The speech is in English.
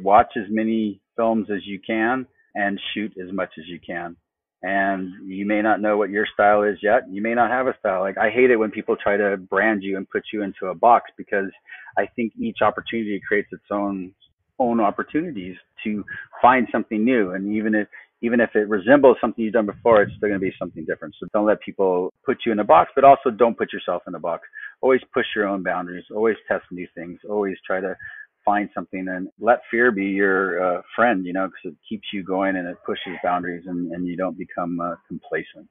watch as many films as you can and shoot as much as you can. And you may not know what your style is yet. You may not have a style. Like, I hate it when people try to brand you and put you into a box, because I think each opportunity creates its own opportunities to find something new. And even if it resembles something you've done before, it's still going to be something different. So don't let people put you in a box, but also don't put yourself in a box. Always push your own boundaries. Always test new things. Always try to find something, and let fear be your friend, because it keeps you going and it pushes boundaries, and you don't become complacent.